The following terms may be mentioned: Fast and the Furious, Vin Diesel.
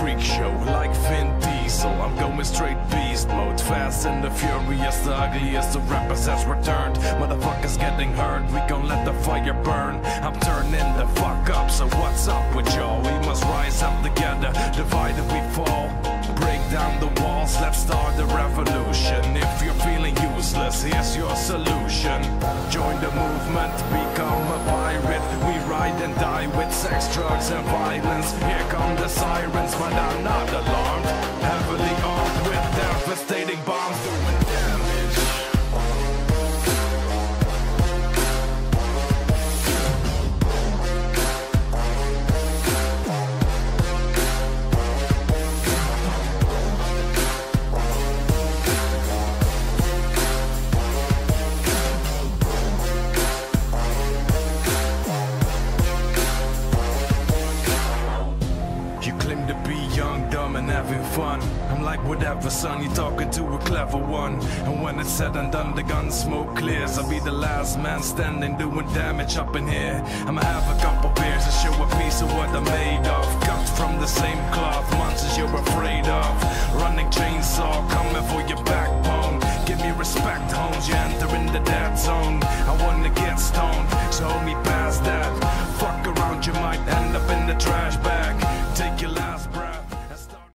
freak show like Vin Diesel. I'm going straight beast mode, Fast and the Furious. The ugliest of rappers has returned. Motherfuckers getting hurt, we gon' let the fire burn. I'm turning the fuck up, so what's up with y'all? We must rise up together, divided we fall. Break down the walls, let's start the revolution. If you're feeling useless, here's your solution. Join the movement, become a pirate. We ride and die with sex, drugs and violence. Here come the sirens, but I'm not alarmed. Heavily armed with devastating bombs, doing damage. Having fun, I'm like whatever son, you're talking to a clever one. And when it's said and done, the gun smoke clears. I'll be the last man standing, doing damage up in here. I'ma have a couple beers and show a piece of what I'm made of. Cut from the same cloth, monsters you're afraid of. Running chainsaw, coming for your backbone. Give me respect, homes, you're entering the dead zone. I wanna get stoned, so hold me past that. Fuck around, you might end up in the trash bag.